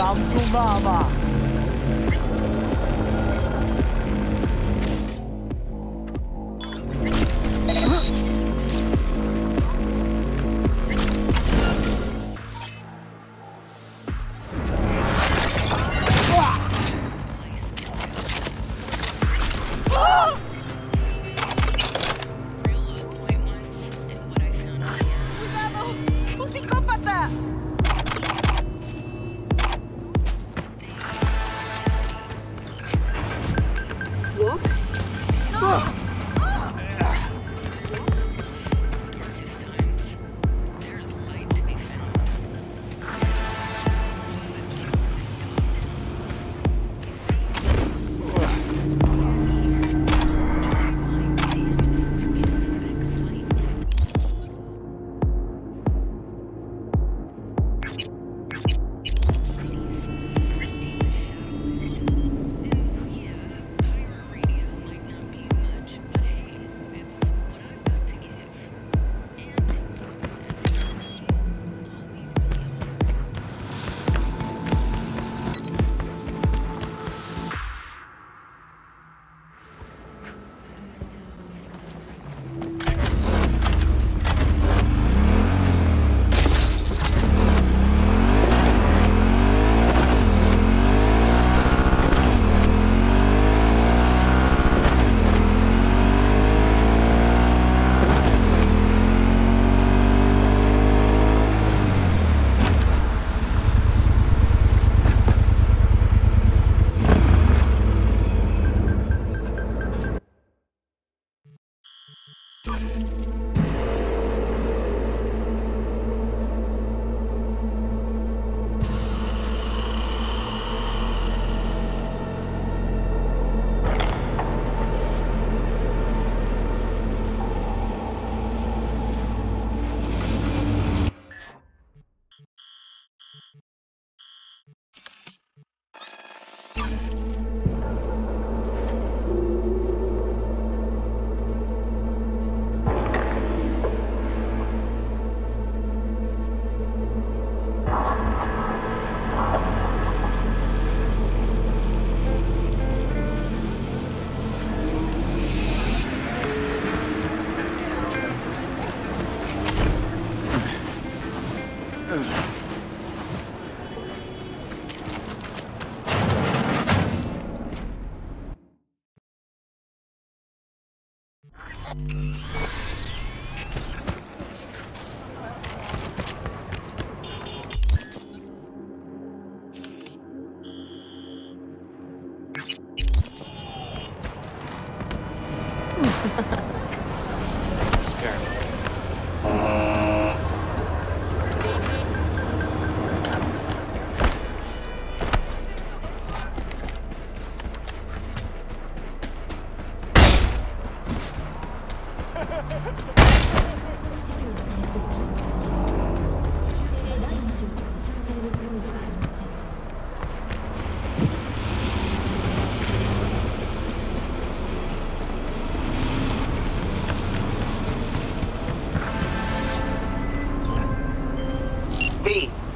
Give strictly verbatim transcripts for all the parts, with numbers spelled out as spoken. Come to mama.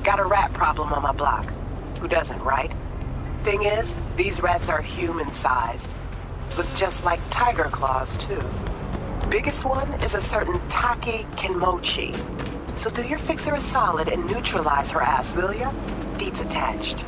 Got a rat problem on my block. Who doesn't, right? Thing is, these rats are human-sized. Look just like tiger claws, too. Biggest one is a certain Taki Kenmochi. So do your fixer a solid and neutralize her ass, will ya? Deeds attached.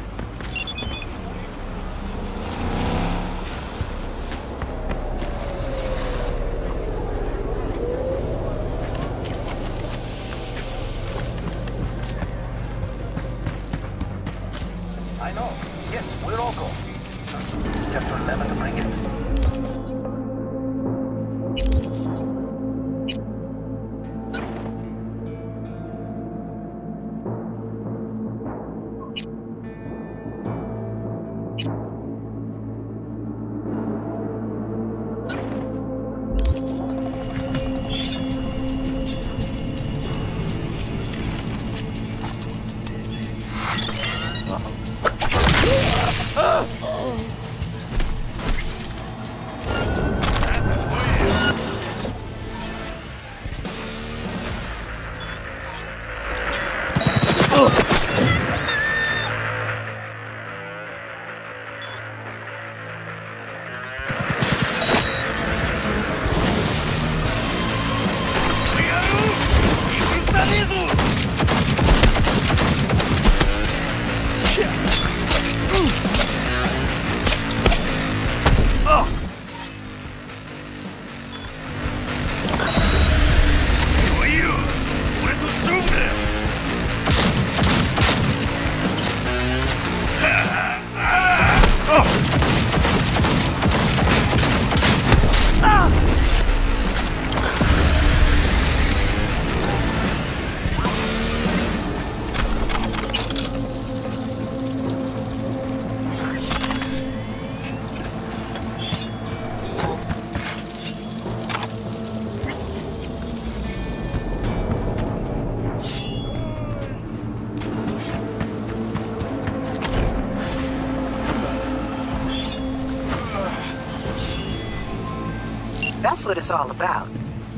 That's what it's all about.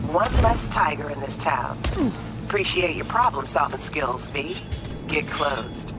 One less tiger in this town. Appreciate your problem-solving skills, V. Get closed.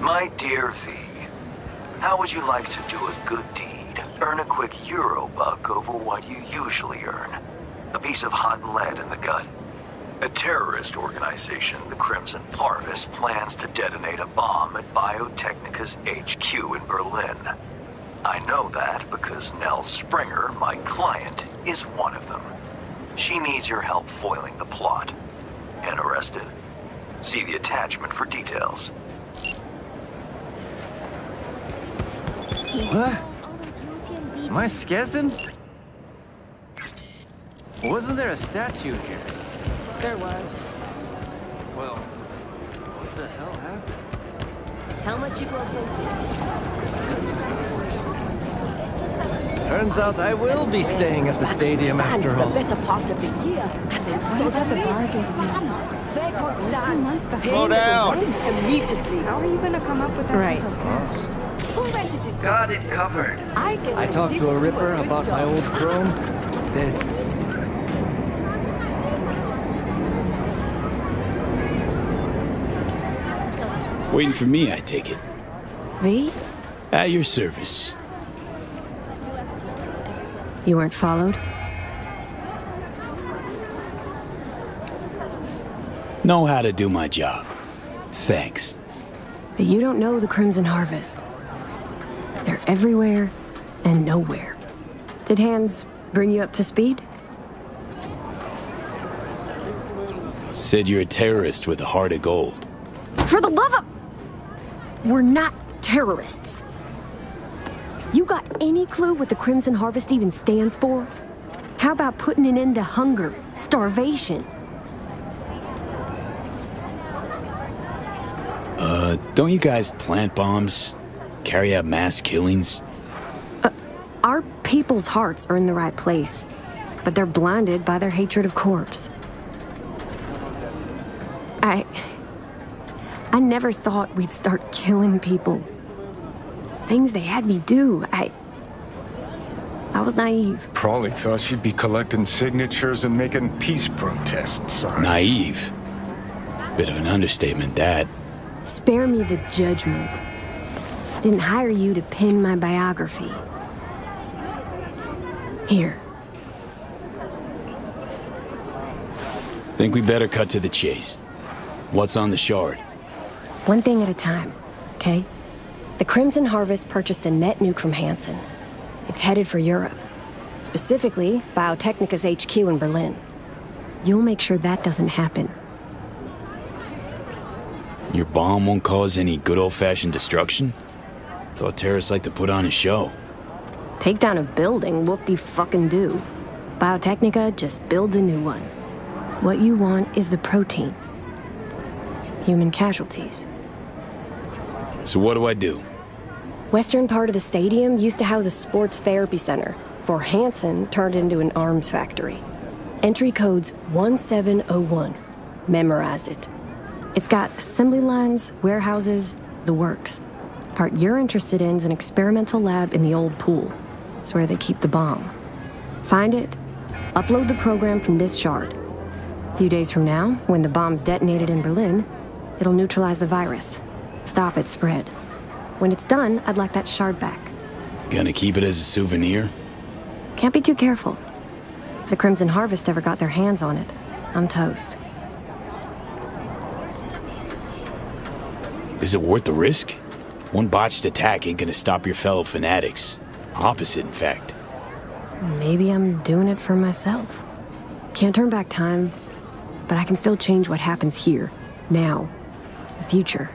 My dear V, how would you like to do a good deed? Earn a quick euro buck over what you usually earn. A piece of hot lead in the gut. A terrorist organization, the Crimson Parvis, plans to detonate a bomb at Biotechnica's H Q in Berlin. I know that because Nell Springer, my client, is one of them. She needs your help foiling the plot. Interested? See the attachment for details. What? Am I skezzing? Wasn't there a statue here? There was. Well, what the hell happened? How much you broke into? Turns out I will be staying at the stadium after all. The better part of the year. Slow down! Immediately. How are you going to come up with that? Right. Got it covered. I, I talked to a ripper a about job. my old chrome. There's... Waiting for me, I take it. V? At your service. You weren't followed? Know how to do my job. Thanks. But you don't know the Crimson Harvest. They're everywhere and nowhere. Did Hands bring you up to speed? Said you're a terrorist with a heart of gold. For the love of... We're not terrorists. You got any clue what the Crimson Harvest even stands for? How about putting an end to hunger, starvation? Uh, don't you guys plant bombs? Carry out mass killings? Uh, our people's hearts are in the right place, but they're blinded by their hatred of corpse. I... I never thought we'd start killing people. Things they had me do, I... I was naive. Probably thought she'd be collecting signatures and making peace protests. Naive? Bit of an understatement, that. Spare me the judgment. Didn't hire you to pen my biography. Here. Think we better cut to the chase. What's on the shard? One thing at a time, okay? The Crimson Harvest purchased a net nuke from Hansen. It's headed for Europe. Specifically, Biotechnica's H Q in Berlin. You'll make sure that doesn't happen. Your bomb won't cause any good old-fashioned destruction? Thought terrorists like to put on a show. Take down a building, whoop-de-fucking-do. Biotechnica just builds a new one. What you want is the protein. Human casualties. So what do I do? Western part of the stadium used to house a sports therapy center. For Hansen, turned into an arms factory. Entry code's one seven oh one. Memorize it. It's got assembly lines, warehouses, the works. Part you're interested in is an experimental lab in the old pool. It's where they keep the bomb. Find it, upload the program from this shard. A few days from now, when the bomb's detonated in Berlin, it'll neutralize the virus, stop its spread. When it's done, I'd like that shard back. Gonna keep it as a souvenir? Can't be too careful. If the Crimson Harvest ever got their hands on it, I'm toast. Is it worth the risk? One botched attack ain't gonna stop your fellow fanatics. Opposite, in fact. Maybe I'm doing it for myself. Can't turn back time, but I can still change what happens here, now, the future.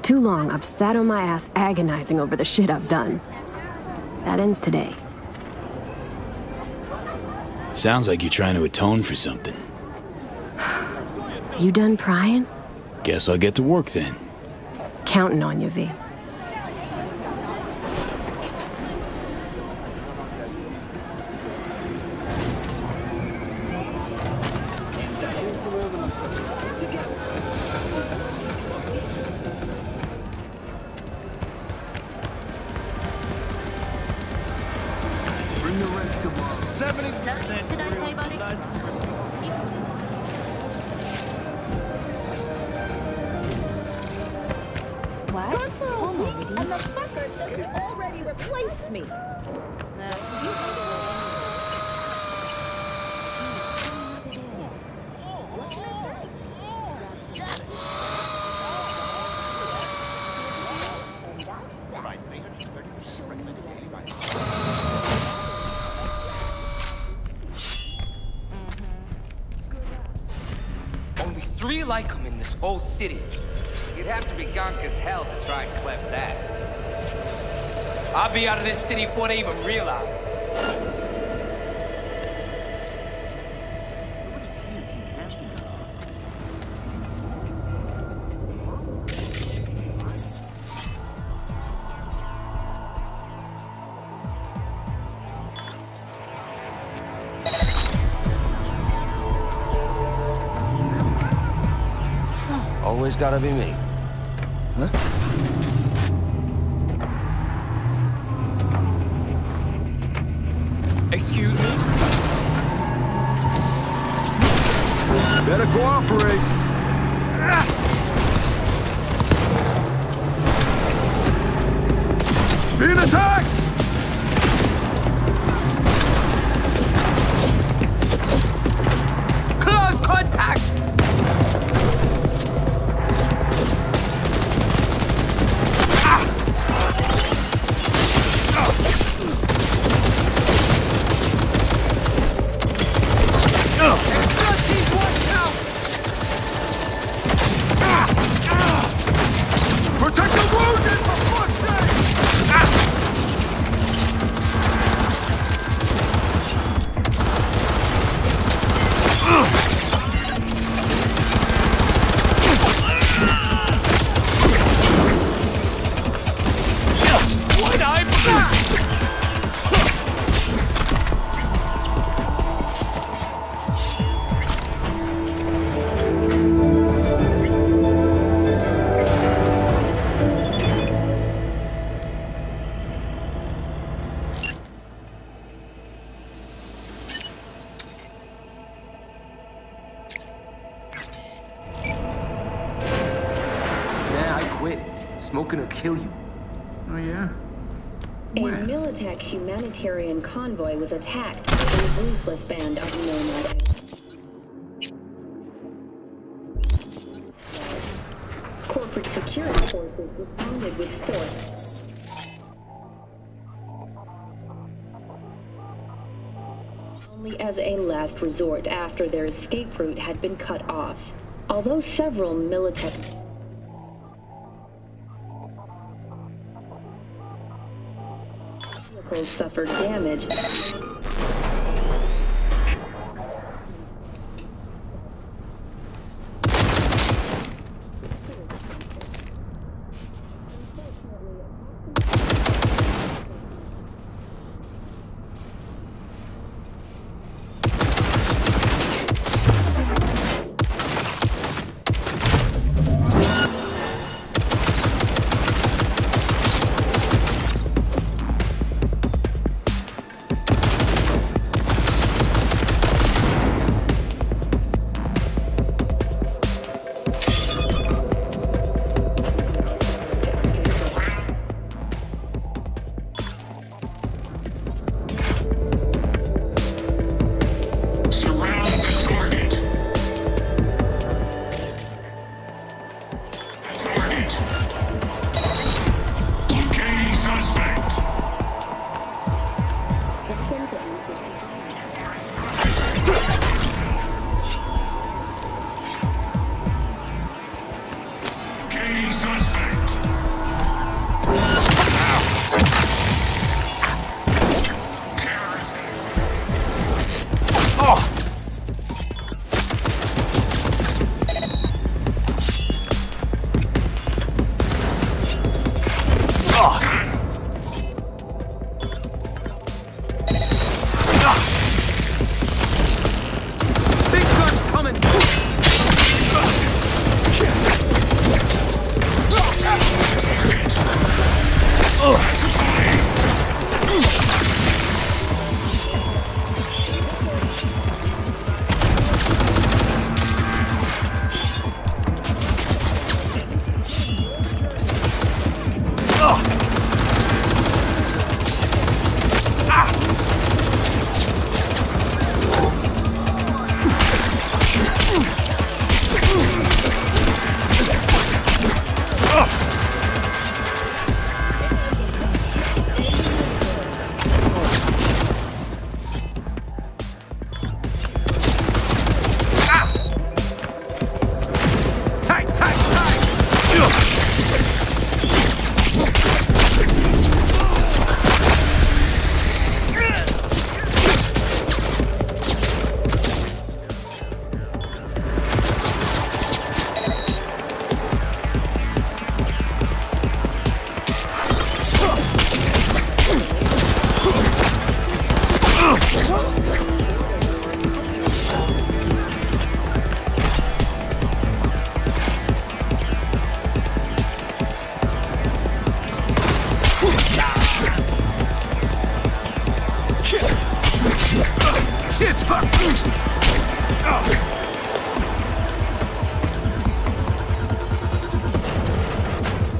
Too long I've sat on my ass agonizing over the shit I've done. That ends today. Sounds like you're trying to atone for something. You done prying? Guess I'll get to work then. Counting on you, V. City. You'd have to be gunk as hell to try and clep that. I'll be out of this city before they even realize. Always gotta be me. Huh? Excuse me? Better cooperate. Ah! Being attacked! Kill you. Oh, yeah? Where? A Militech humanitarian convoy was attacked by a ruthless band of nomads. Corporate security forces responded with force. Only as a last resort after their escape route had been cut off. Although several Militech... suffered damage.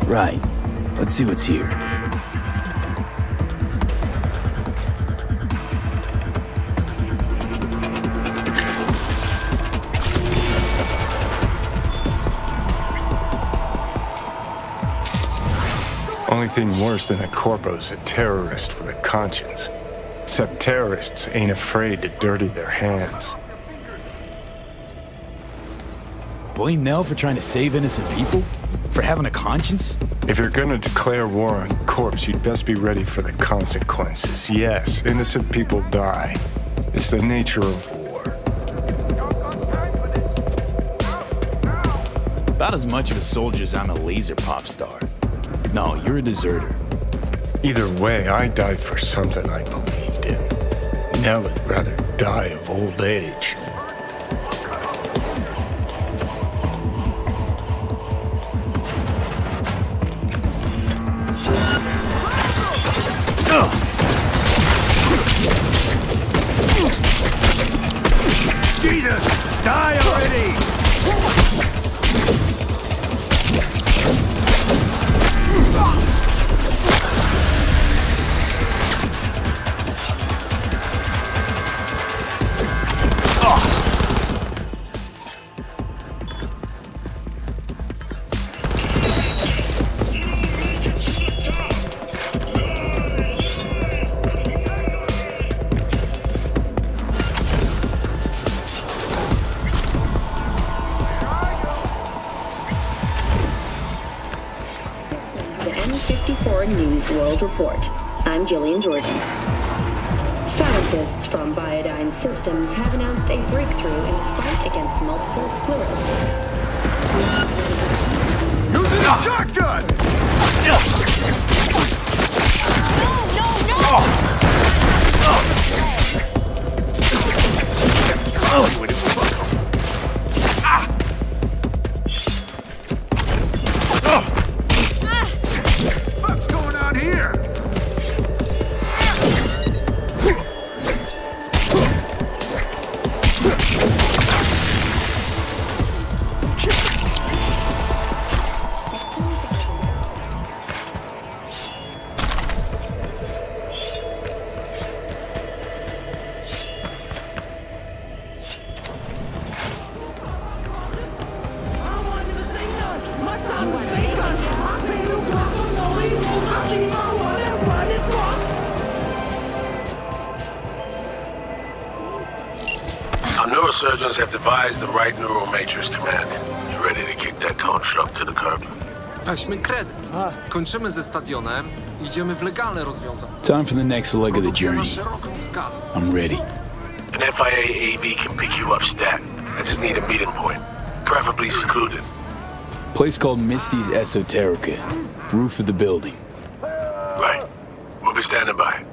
Right. Let's see what's here. Only thing worse than a corpo's a terrorist with a conscience. Except terrorists ain't afraid to dirty their hands. Blame Nell for trying to save innocent people? For having a conscience? If you're gonna declare war on corpse, you'd best be ready for the consequences. Yes, innocent people die. It's the nature of war. About as much of a soldier as I'm a laser pop star. No, you're a deserter. Either way, I died for something I believed in. Nell would rather die of old age. Report. I'm Jillian Jordan. Scientists from Biodyne Systems have announced a breakthrough in the fight against multiple sclerosis. Using a shotgun! No, no, no! Oh. Oh. neurosurgeons have devised the right neural matrix command. You ready to kick that construct to the curb? Weźmy kredyt. Kończymy ze stadionem. Idziemy w legalne rozwiązania. Time for the next leg of the journey. I'm ready. An F I A A V can pick you up stat. I just need a meeting point, preferably secluded. Place called Misty's Esoterica. Roof of the building. Right. We'll be standing by.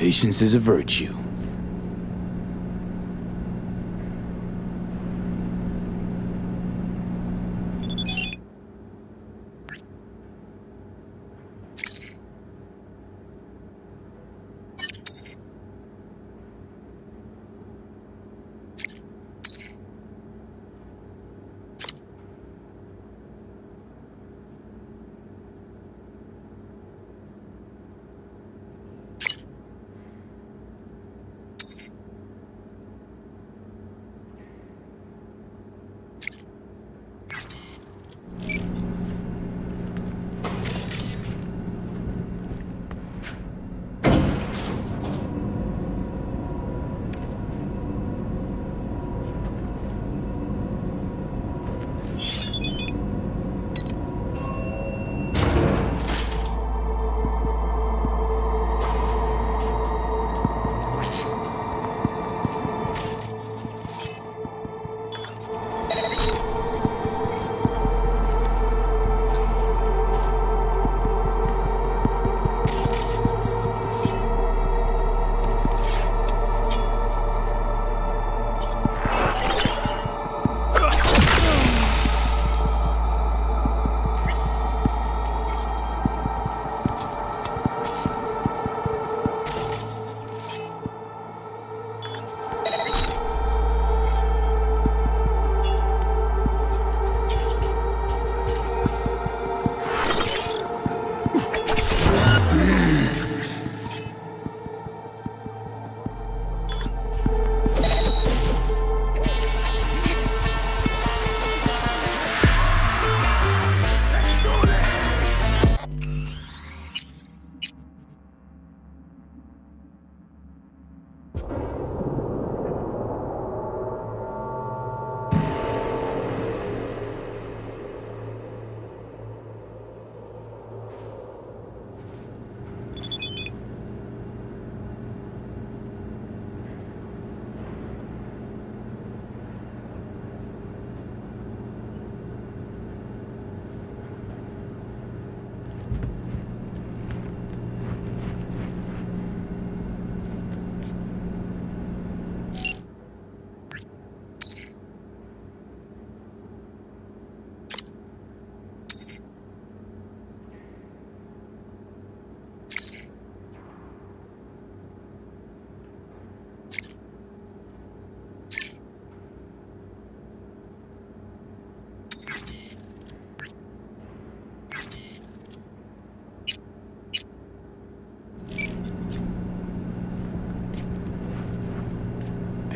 Patience is a virtue.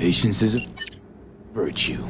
Patience is a virtue.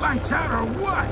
Lights out or what?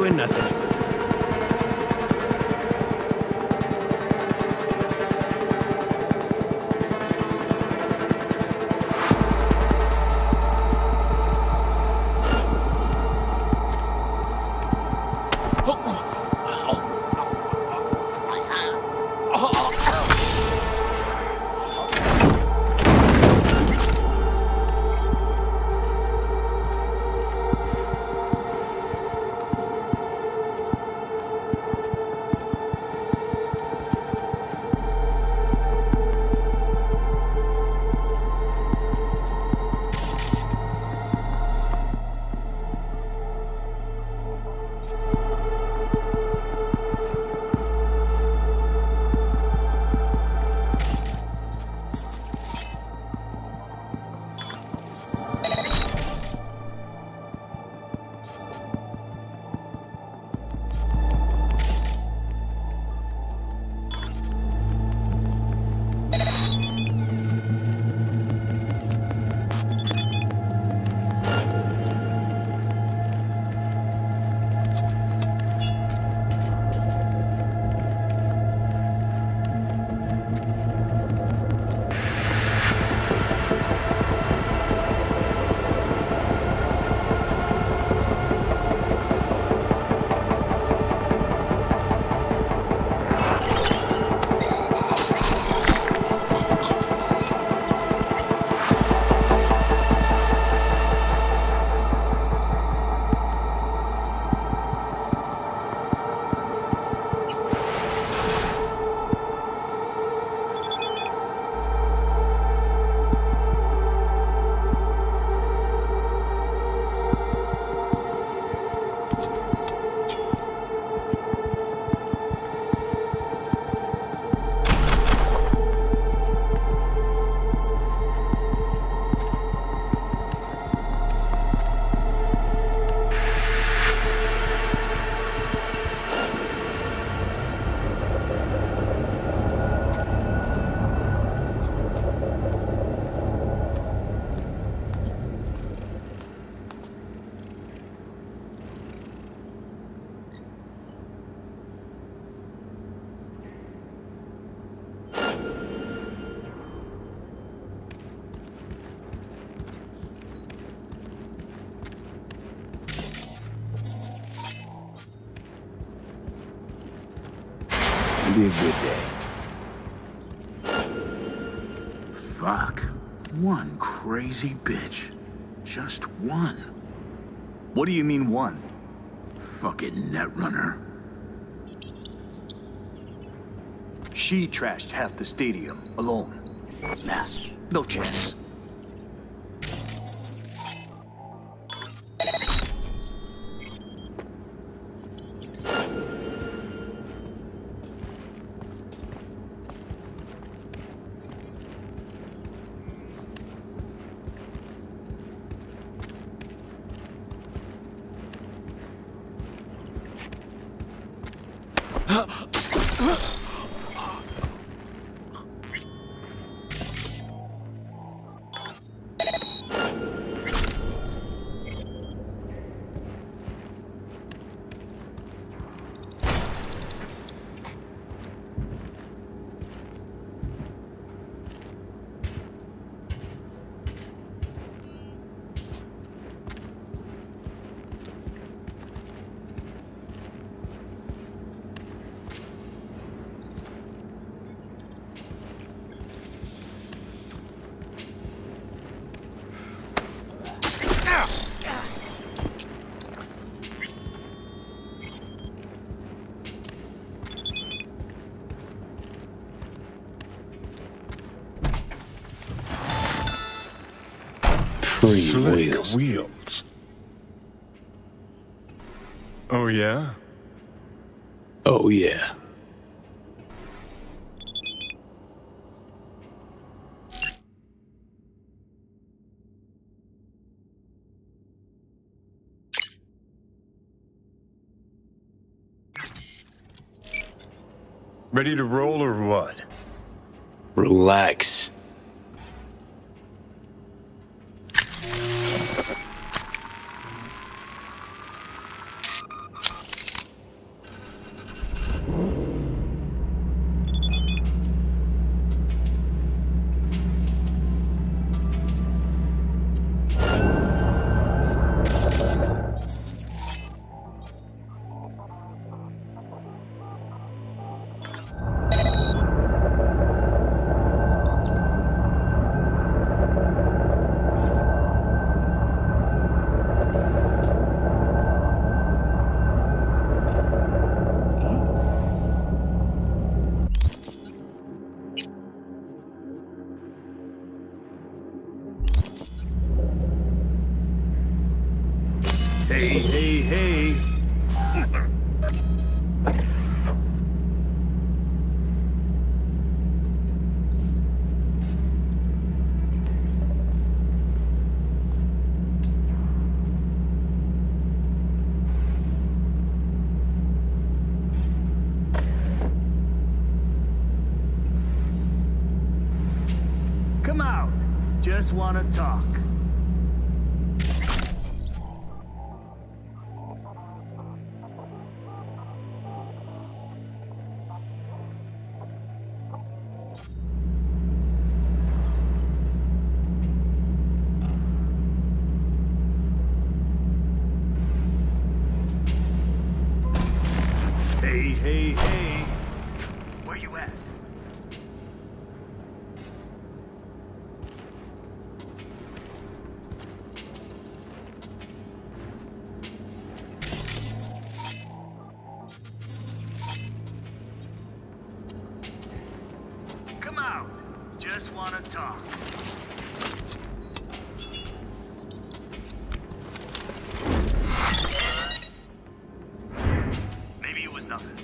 doing nothing. Be a good day. Fuck. One crazy bitch. Just one. What do you mean one? Fucking netrunner. She trashed half the stadium alone. Nah, no chance. Wheels. wheels. Oh, yeah? Oh, yeah. Ready to roll or what? Relax. Hey, hey, hey. Come out. Just want to talk. Hey, hey, where you at? Come out. Just want to talk. Maybe it was nothing.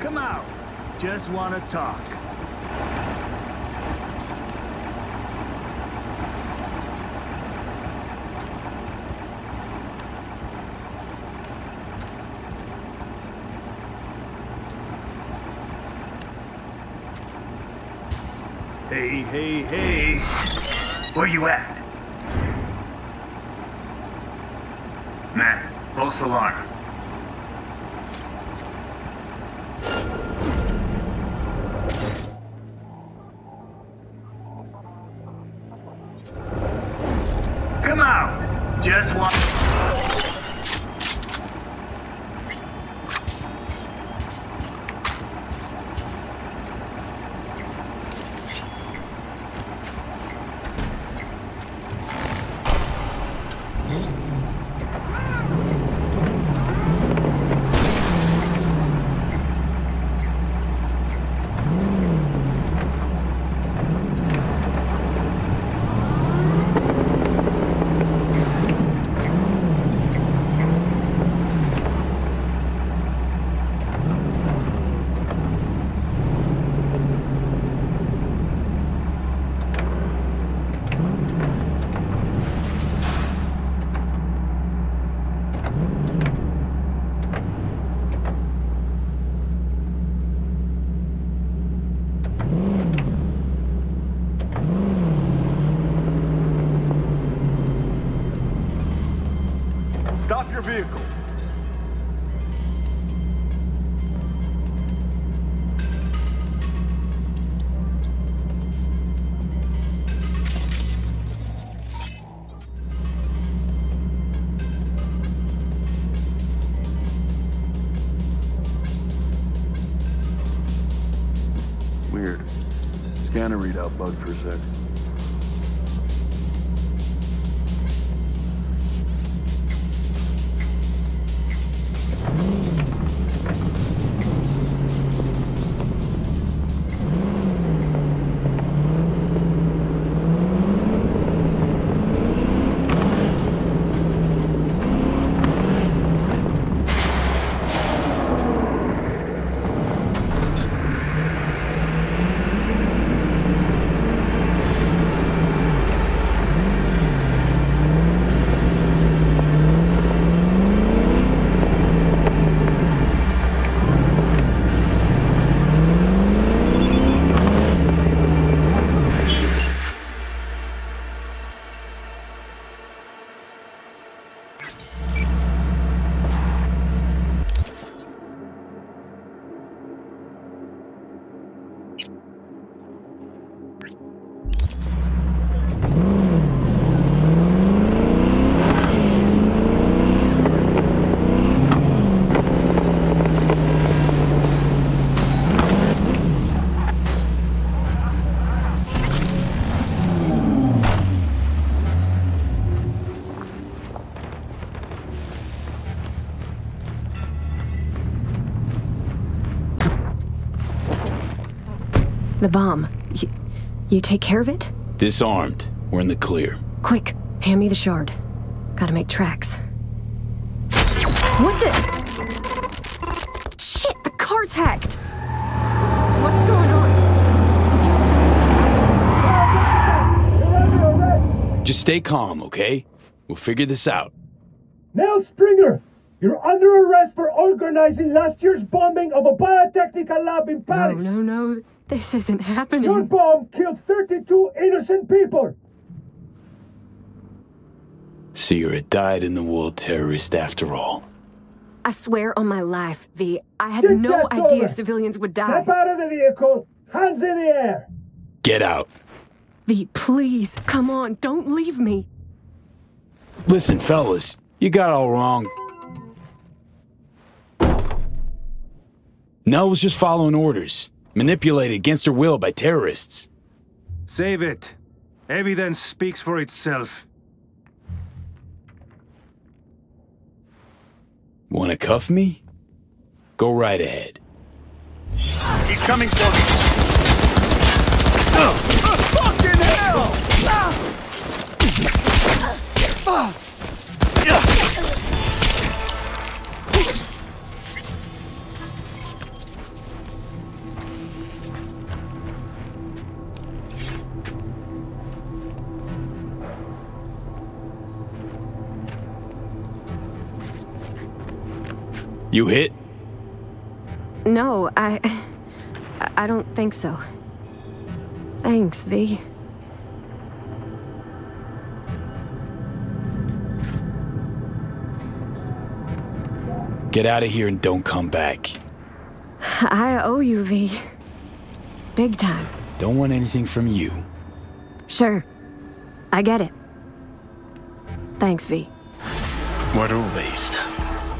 Come out. Just want to talk. Hey, hey, hey. Where you at? Man, false alarm. Come out! Just want... Stop your vehicle. Weird. Scanner readout bugged for a sec. Thank you. The bomb. You, you take care of it? Disarmed. We're in the clear. Quick, hand me the shard. Gotta make tracks. What the? Shit, the car's hacked! What's going on? Did you send me? Just stay calm, okay? We'll figure this out. Nell Springer! You're under arrest for organizing last year's bombing of a Biotechnica lab in Paris! No, no, no. This isn't happening. Your bomb killed thirty-two innocent people! So you're a dyed-in-the-wool terrorist after all. I swear on my life, V. I had Just no idea over. Civilians would die. Step out of the vehicle. Hands in the air. Get out. V, please. Come on. Don't leave me. Listen, fellas. You got all wrong. Nell was just following orders. Manipulated against her will by terrorists. Save it. Evidence speaks for itself. Wanna cuff me? Go right ahead. He's coming for me! Uh, uh, fucking hell! Uh, uh, You hit? No, I... I don't think so. Thanks, V. Get out of here and don't come back. I owe you, V. Big time. Don't want anything from you. Sure. I get it. Thanks, V. What a waste.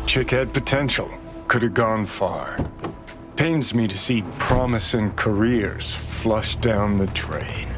Chick had potential, could have gone far. Pains me to see promising careers flushed down the drain.